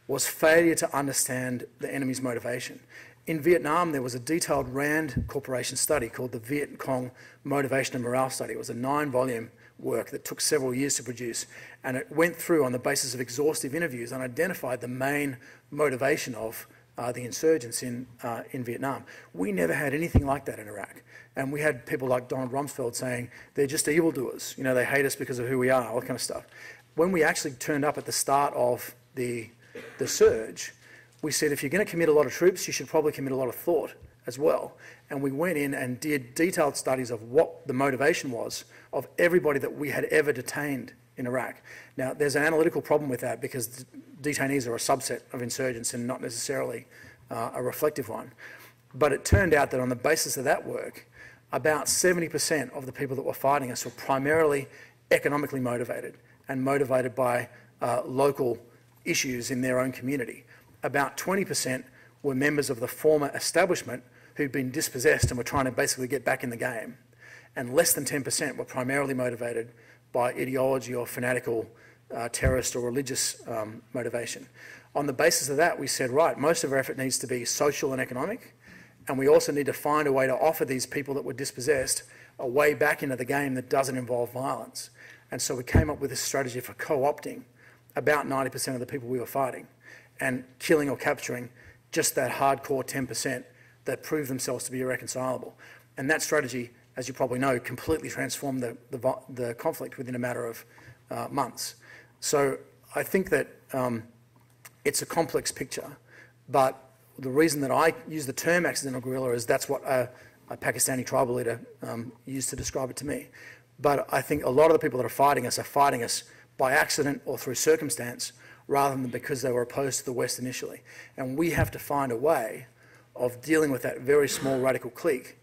was failure to understand the enemy's motivation. In Vietnam, there was a detailed RAND Corporation study called the Viet Cong Motivation and Morale Study. It was a 9-volume work that took several years to produce, and it went through on the basis of exhaustive interviews and identified the main motivation of the insurgents in Vietnam. We never had anything like that in Iraq, and we had people like Donald Rumsfeld saying, they're just evildoers, you know, they hate us because of who we are, all that kind of stuff. When we actually turned up at the start of the surge, we said, if you're going to commit a lot of troops, you should probably commit a lot of thought as well. And we went in and did detailed studies of what the motivation was of everybody that we had ever detained in Iraq. Now, there's an analytical problem with that because detainees are a subset of insurgents and not necessarily a reflective one. But it turned out that on the basis of that work, about 70% of the people that were fighting us were primarily economically motivated and motivated by local issues in their own community. About 20% were members of the former establishment who'd been dispossessed and were trying to basically get back in the game. And less than 10% were primarily motivated by ideology or fanatical terrorist or religious motivation. On the basis of that, we said, right, most of our effort needs to be social and economic, and we also need to find a way to offer these people that were dispossessed a way back into the game that doesn't involve violence. And so we came up with this strategy for co-opting about 90% of the people we were fighting, and killing or capturing just that hardcore 10% that proved themselves to be irreconcilable. And that strategy, as you probably know, completely transformed the conflict within a matter of months. So I think that it's a complex picture, but the reason that I use the term accidental guerrilla is that's what a Pakistani tribal leader used to describe it to me. But I think a lot of the people that are fighting us by accident or through circumstance, rather than because they were opposed to the West initially. And we have to find a way of dealing with that very small radical clique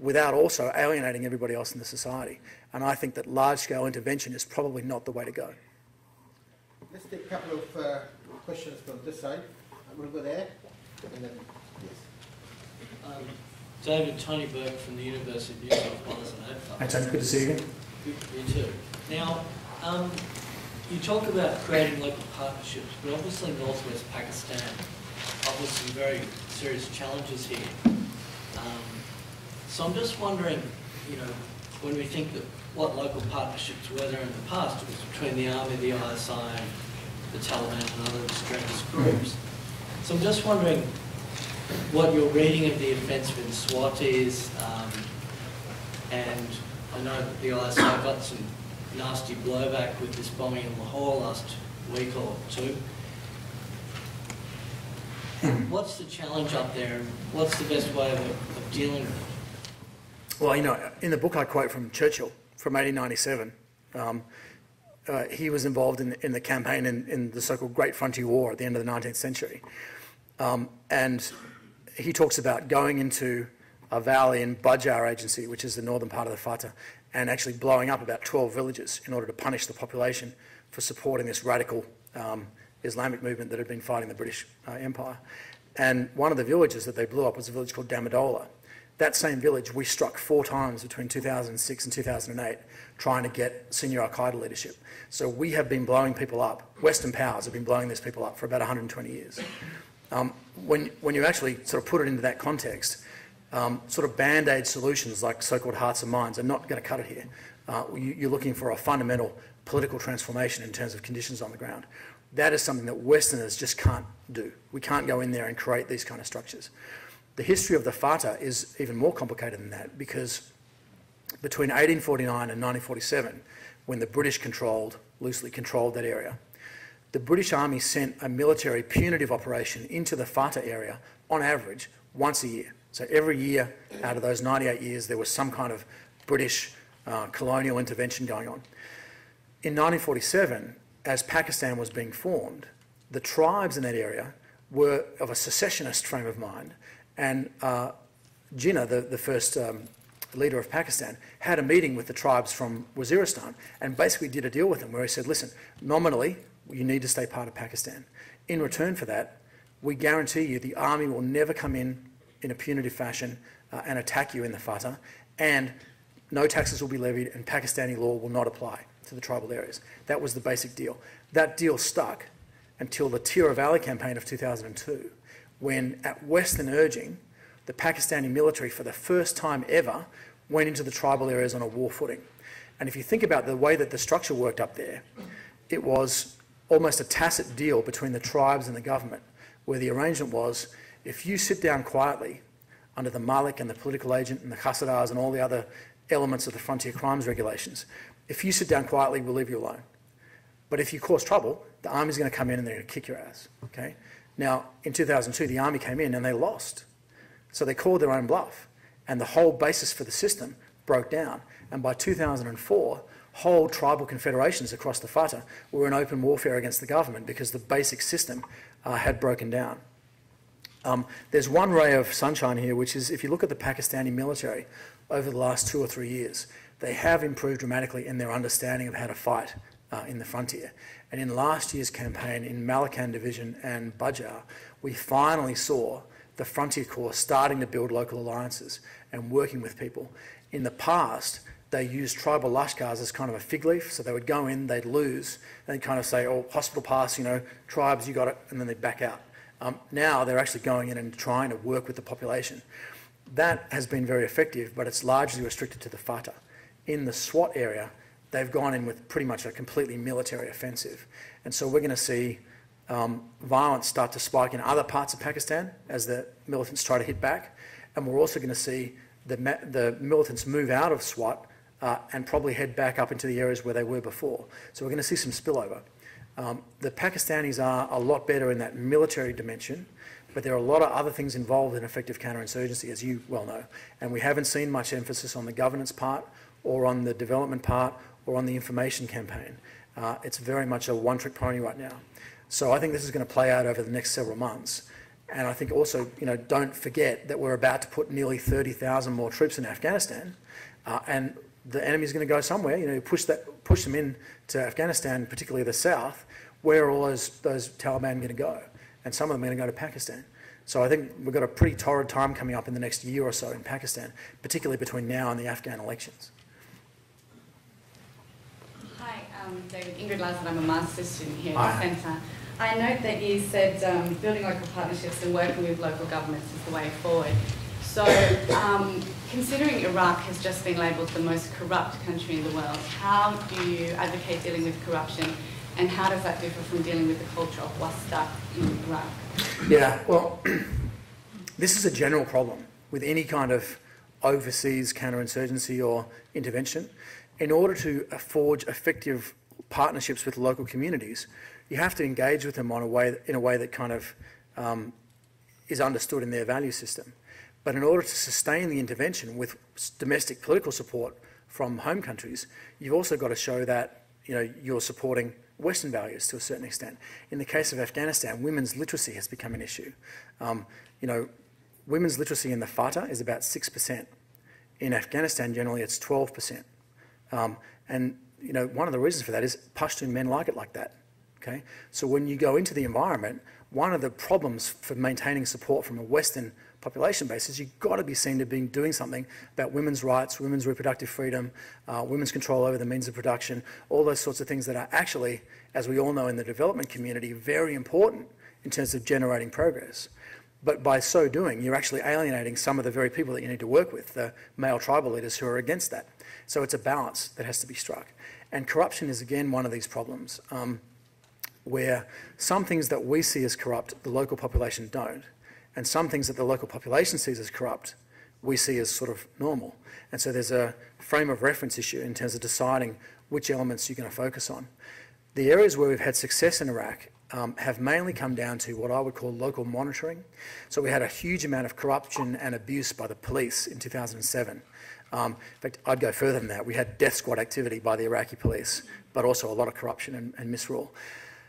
without also alienating everybody else in the society. And I think that large-scale intervention is probably not the way to go. Let's take a couple of questions from this side. I'm going to go there. And then, yes. David, Tony Burke from the University of New South Wales. Hey, Tony, good to see you again. Good to see you too. Now, you talk about creating local partnerships, but obviously Northwest Pakistan offers some very serious challenges here. So I'm just wondering, you know, when we think that what local partnerships were there in the past, it was between the army, the ISI, the Taliban and other extremist groups. So I'm just wondering what your reading of the offensive in SWAT is, and I know that the ISI got some nasty blowback with this bombing in Lahore last week or two. What's the challenge up there and what's the best way of dealing with it? Well, you know, in the book I quote from Churchill from 1897. He was involved in the campaign in the so-called Great Frontier War at the end of the 19th century. And he talks about going into a valley in Bajjar Agency, which is the northern part of the FATA, and actually blowing up about 12 villages in order to punish the population for supporting this radical Islamic movement that had been fighting the British Empire. And one of the villages that they blew up was a village called Damadola. That same village we struck 4 times between 2006 and 2008 trying to get senior al-Qaeda leadership. So we have been blowing people up. Western powers have been blowing these people up for about 120 years. When you actually sort of put it into that context, sort of band-aid solutions like so-called hearts and minds are not going to cut it here. You're looking for a fundamental political transformation in terms of conditions on the ground. That is something that Westerners just can't do. We can't go in there and create these kind of structures. The history of the FATA is even more complicated than that, because between 1849 and 1947, when the British loosely controlled that area, the British Army sent a military punitive operation into the FATA area on average once a year. So every year out of those 98 years, there was some kind of British colonial intervention going on. In 1947, as Pakistan was being formed, the tribes in that area were of a secessionist frame of mind. And Jinnah, the first the leader of Pakistan, had a meeting with the tribes from Waziristan and basically did a deal with them where he said, listen, nominally, you need to stay part of Pakistan. In return for that, we guarantee you the army will never come in a punitive fashion and attack you in the FATA, and no taxes will be levied and Pakistani law will not apply to the tribal areas. That was the basic deal. That deal stuck until the Tira Valley campaign of 2002, when at Western urging, the Pakistani military for the first time ever went into the tribal areas on a war footing. And if you think about the way that the structure worked up there, it was almost a tacit deal between the tribes and the government, where the arrangement was, if you sit down quietly under the Malik and the political agent and the Khassadars and all the other elements of the frontier crimes regulations, if you sit down quietly, we'll leave you alone. But if you cause trouble, the army's going to come in and they're going to kick your ass. Okay? Now, in 2002, the army came in and they lost. So they called their own bluff, and the whole basis for the system broke down. And by 2004, whole tribal confederations across the FATA were in open warfare against the government because the basic system had broken down. There's one ray of sunshine here, which is if you look at the Pakistani military over the last 2 or 3 years, they have improved dramatically in their understanding of how to fight in the frontier. And in last year's campaign in Malakan Division and Bajar, we finally saw the Frontier Corps starting to build local alliances and working with people. In the past, they used tribal lashkars as kind of a fig leaf, so they would go in, they'd lose, and they'd kind of say, oh, hospital pass, you know, tribes, you got it, and then they'd back out. Now they're actually going in and trying to work with the population. That has been very effective, but it's largely restricted to the FATA. In the SWAT area, they've gone in with pretty much a completely military offensive. And so we're going to see violence start to spike in other parts of Pakistan as the militants try to hit back. And we're also going to see the militants move out of SWAT and probably head back up into the areas where they were before. So we're going to see some spillover. The Pakistanis are a lot better in that military dimension, but there are a lot of other things involved in effective counterinsurgency, as you well know. And we haven't seen much emphasis on the governance part or on the development part or on the information campaign. It's very much a one-trick pony right now. So I think this is going to play out over the next several months. And I think also, you know, don't forget that we're about to put nearly 30,000 more troops in Afghanistan, and the enemy's going to go somewhere. You know, you push them in to Afghanistan, particularly the south. Where are all those Taliban going to go? And some of them are going to go to Pakistan. So I think we've got a pretty torrid time coming up in the next year or so in Pakistan, particularly between now and the Afghan elections. Hi, David, Ingrid Larson. I'm a master's student here at the Centre. I note that you said building local partnerships and working with local governments is the way forward. So considering Iraq has just been labelled the most corrupt country in the world, how do you advocate dealing with corruption, and how does that differ from dealing with the culture of what's stuck in Iraq? Yeah, well, this is a general problem with any kind of overseas counterinsurgency or intervention. In order to forge effective partnerships with local communities, you have to engage with them on in a way that kind of is understood in their value system. But in order to sustain the intervention with domestic political support from home countries, you've also got to show that, you know, you're supporting Western values to a certain extent. In the case of Afghanistan, women's literacy has become an issue. You know, women's literacy in the FATA is about 6%. In Afghanistan, generally, it's 12%. And you know, one of the reasons for that is Pashtun men like it like that. Okay? So when you go into the environment, one of the problems for maintaining support from a Western population base is you've got to be seen to be doing something about women's rights, women's reproductive freedom, women's control over the means of production, all those sorts of things that are actually, as we all know in the development community, very important in terms of generating progress. But by so doing, you're actually alienating some of the very people that you need to work with, the male tribal leaders who are against that. So it's a balance that has to be struck. And corruption is, again, one of these problems, where some things that we see as corrupt, the local population don't. And some things that the local population sees as corrupt, we see as sort of normal. And so there's a frame of reference issue in terms of deciding which elements you're going to focus on. The areas where we've had success in Iraq have mainly come down to what I would call local monitoring. So we had a huge amount of corruption and abuse by the police in 2007. In fact, I'd go further than that. We had death squad activity by the Iraqi police, but also a lot of corruption and misrule.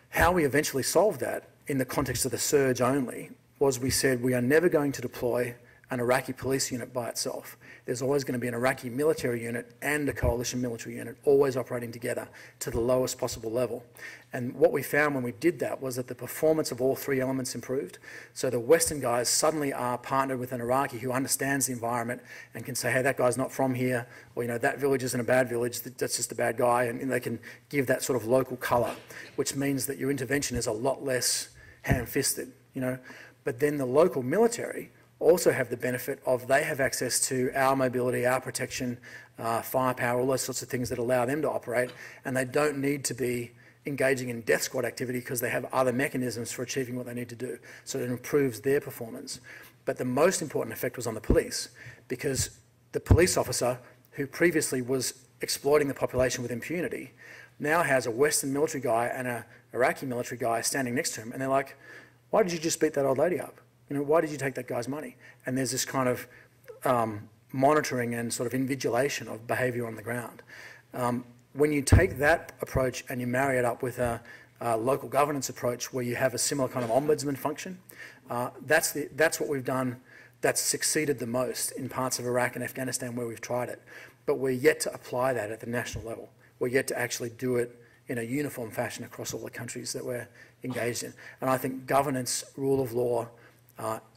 How we eventually solved that in the context of the surge only was we said we are never going to deploy an Iraqi police unit by itself. There's always going to be an Iraqi military unit and a coalition military unit always operating together to the lowest possible level. And what we found when we did that was that the performance of all three elements improved. So the Western guys suddenly are partnered with an Iraqi who understands the environment and can say, hey, that guy's not from here, or, you know, that village isn't a bad village, that's just a bad guy, and they can give that sort of local colour, which means that your intervention is a lot less ham-fisted, you know. But then the local military also have the benefit of they have access to our mobility, our protection, firepower, all those sorts of things that allow them to operate, and they don't need to be engaging in death squad activity because they have other mechanisms for achieving what they need to do. So it improves their performance. But the most important effect was on the police, because the police officer who previously was exploiting the population with impunity now has a Western military guy and an Iraqi military guy standing next to him, and they're like, why did you just beat that old lady up? You know, why did you take that guy's money? And there's this kind of monitoring and sort of invigilation of behaviour on the ground. When you take that approach and you marry it up with a local governance approach where you have a similar kind of ombudsman function, that's what we've done that's succeeded the most in parts of Iraq and Afghanistan where we've tried it. But we're yet to apply that at the national level. We're yet to actually do it in a uniform fashion across all the countries that we're engaged in. And I think governance, rule of law,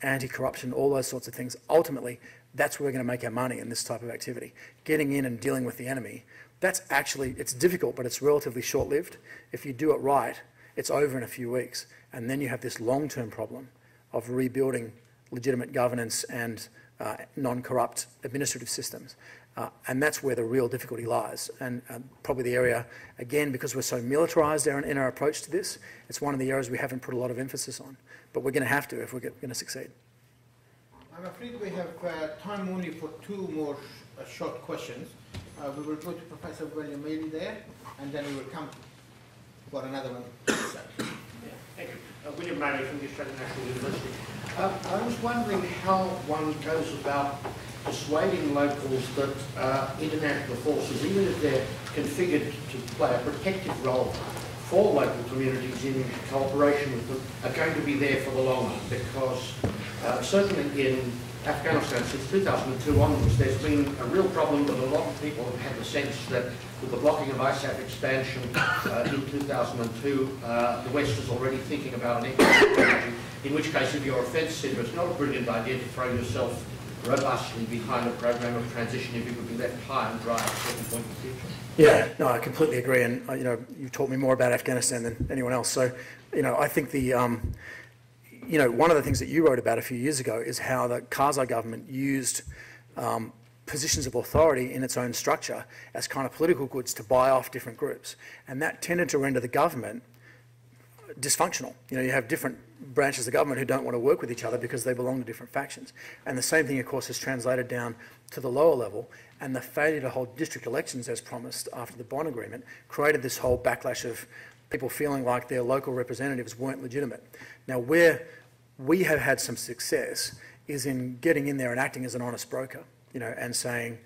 anti-corruption, all those sorts of things, ultimately, that's where we're going to make our money in this type of activity. Getting in and dealing with the enemy, that's actually, it's difficult, but it's relatively short-lived. If you do it right, it's over in a few weeks. And then you have this long-term problem of rebuilding legitimate governance and non-corrupt administrative systems. And that's where the real difficulty lies. And probably the area, again, because we're so militarised in our approach to this, it's one of the areas we haven't put a lot of emphasis on. But we're going to have to if we're going to succeed. I'm afraid we have time only for two more short questions. We will go to Professor William Maley there, and then we will come for another one. Thank you. William Maley from the Australian National University. I was wondering how one goes about persuading locals that international forces, even if they're configured to play a protective role for local communities in cooperation with them, are going to be there for the long run, because certainly in Afghanistan since 2002 onwards, there's been a real problem that a lot of people have had the sense that with the blocking of ISAF expansion in 2002, the West was already thinking about an economic strategy, in which case if you're a fence sitter, it's not a brilliant idea to throw yourself robustly behind a program of transition if you could be left high and dry at a certain point in the future. Yeah, no, I completely agree, and you know, you taught me more about Afghanistan than anyone else. So, you know, I think the, you know, one of the things that you wrote about a few years ago is how the Karzai government used positions of authority in its own structure as kind of political goods to buy off different groups, and that tended to render the government dysfunctional. You know, you have different branches of government who don't want to work with each other because they belong to different factions. And the same thing, of course, is translated down to the lower level, and the failure to hold district elections as promised after the Bonn Agreement created this whole backlash of people feeling like their local representatives weren't legitimate. Now, where we have had some success is in getting in there and acting as an honest broker, you know, and saying,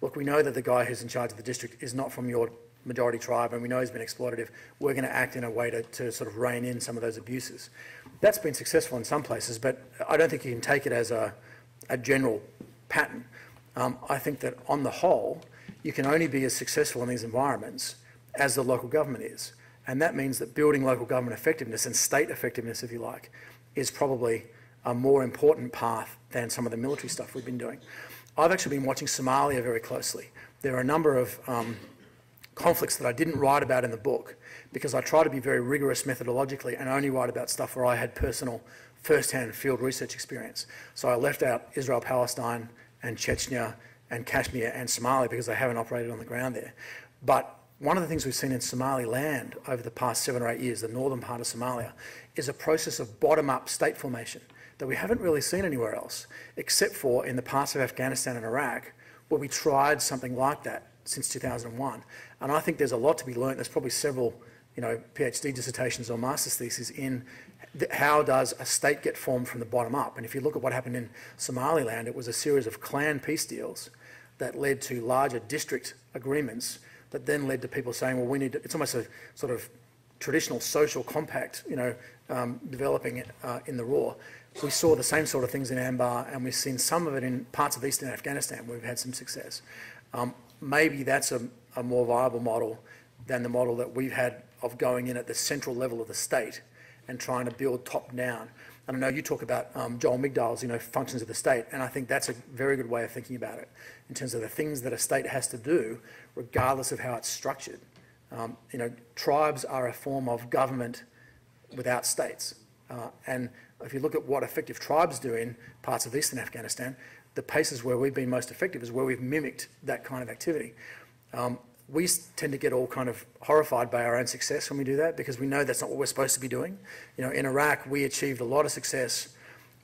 look, we know that the guy who's in charge of the district is not from your majority tribe, and we know he's been exploitative. We're going to act in a way to sort of rein in some of those abuses. That's been successful in some places, but I don't think you can take it as a general pattern. I think that on the whole, you can only be as successful in these environments as the local government is. And that means that building local government effectiveness and state effectiveness, if you like, is probably a more important path than some of the military stuff we've been doing. I've actually been watching Somalia very closely. There are a number of conflicts that I didn't write about in the book because I try to be very rigorous methodologically and only write about stuff where I had personal first-hand field research experience. So I left out Israel, Palestine, and Chechnya, and Kashmir, and Somalia because I haven't operated on the ground there. But one of the things we've seen in Somaliland over the past 7 or 8 years, the northern part of Somalia, is a process of bottom-up state formation that we haven't really seen anywhere else, except for in the parts of Afghanistan and Iraq where we tried something like that since 2001. And I think there's a lot to be learned. There's probably several, you know, PhD dissertations or master's theses in how does a state get formed from the bottom up. And if you look at what happened in Somaliland, it was a series of clan peace deals that led to larger district agreements that then led to people saying, well, we need to, it's almost a sort of traditional social compact, you know, developing in the raw. We saw the same sort of things in Anbar, and we've seen some of it in parts of eastern Afghanistan where we've had some success. Maybe that's a more viable model than the model that we've had of going in at the central level of the state and trying to build top-down. And I know you talk about Joel Migdal's, functions of the state, and I think that's a very good way of thinking about it in terms of the things that a state has to do, regardless of how it's structured. Tribes are a form of government without states, and if you look at what effective tribes do in parts of eastern Afghanistan, the places where we've been most effective is where we've mimicked that kind of activity. We tend to get all kind of horrified by our own success when we do that, because we know that's not what we're supposed to be doing. In Iraq, we achieved a lot of success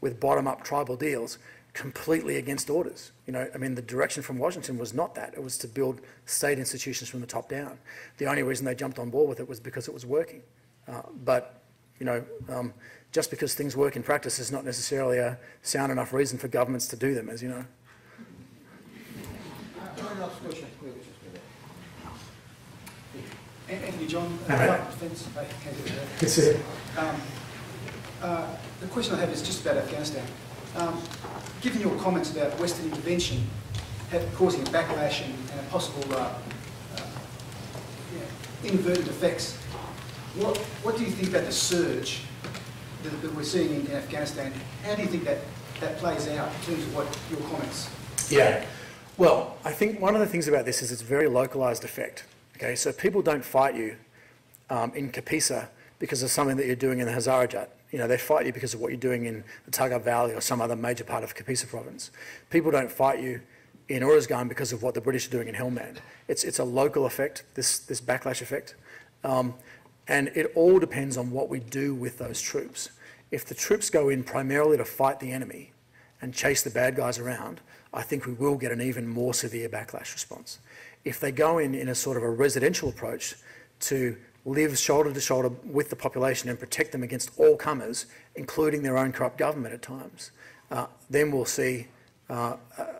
with bottom-up tribal deals completely against orders. The direction from Washington was not that. It was to build state institutions from the top down. The only reason they jumped on board with it was because it was working. Just because things work in practice is not necessarily a sound enough reason for governments to do them, as you know. Andy John, the question I have is just about Afghanistan. Given your comments about Western intervention causing a backlash and a possible inverted effects, what do you think about the surge that we're seeing in Afghanistan? How do you think that plays out in terms of what your comments? Yeah, well, I think one of the things about this is it's a very localized effect. Okay, so people don't fight you in Kapisa because of something that you're doing in the Hazarajat. They fight you because of what you're doing in the Tagar Valley or some other major part of Kapisa province. People don't fight you in Uruzgan because of what the British are doing in Helmand. It's a local effect, this backlash effect. And it all depends on what we do with those troops. If the troops go in primarily to fight the enemy and chase the bad guys around, I think we will get an even more severe backlash response. If they go in a sort of a residential approach to live shoulder to shoulder with the population and protect them against all comers, including their own corrupt government at times, then we'll see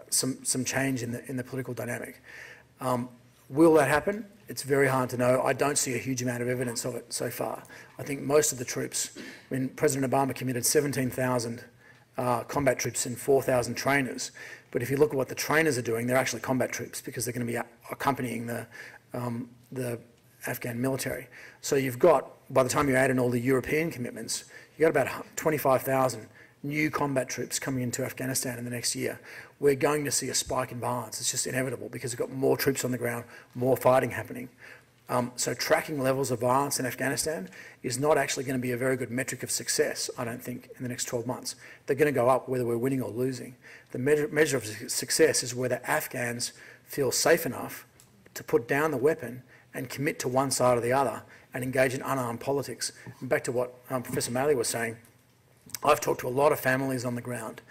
some change in the political dynamic. Will that happen? It's very hard to know. I don't see a huge amount of evidence of it so far. I think most of the troops, President Obama committed 17,000 combat troops and 4,000 trainers. But if you look at what the trainers are doing, they're actually combat troops because they're going to be accompanying the Afghan military. So you've got, by the time you add in all the European commitments, you've got about 25,000 new combat troops coming into Afghanistan in the next year. We're going to see a spike in violence. It's just inevitable because we've got more troops on the ground, more fighting happening. So tracking levels of violence in Afghanistan is not actually going to be a very good metric of success, I don't think, in the next 12 months. They're going to go up whether we're winning or losing. The measure of success is whether Afghans feel safe enough to put down the weapon and commit to one side or the other and engage in unarmed politics. And back to what Professor Maley was saying, I've talked to a lot of families on the ground,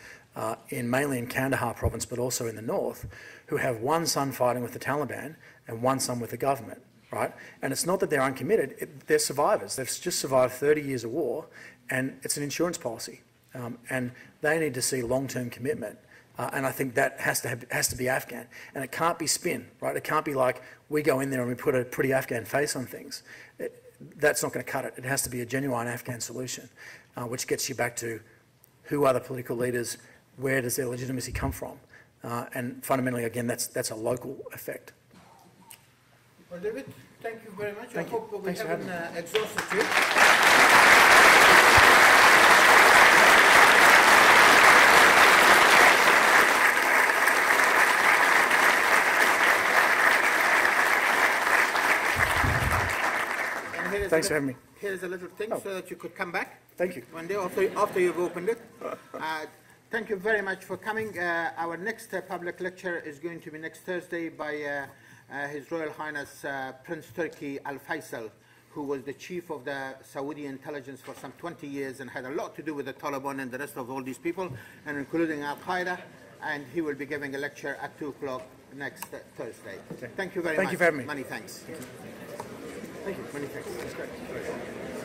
mainly in Kandahar province, but also in the north, who have one son fighting with the Taliban and one son with the government, right? And it's not that they're uncommitted, they're survivors. They've just survived 30 years of war, and it's an insurance policy. And they need to see long-term commitment. And I think that has to be Afghan. And it can't be spin, right? It can't be like, we go in there and we put a pretty Afghan face on things. That's not going to cut it. It has to be a genuine Afghan solution, which gets you back to who are the political leaders, where does their legitimacy come from? And fundamentally, again, that's a local effect. Well, David, thank you very much. Thank you. Hope we haven't exhausted you. Thanks for having me. Here's a little thing so that you could come back. Thank you. One day after you've opened it. Thank you very much for coming. Our next public lecture is going to be next Thursday by His Royal Highness Prince Turki Al Faisal, who was the chief of the Saudi intelligence for some 20 years and had a lot to do with the Taliban and the rest of all these people, and including al-Qaeda, and he will be giving a lecture at 2 o'clock next Thursday. Okay. Thank you very much. Thank you for having me. Many thanks. Thank you. Many thanks. That's great.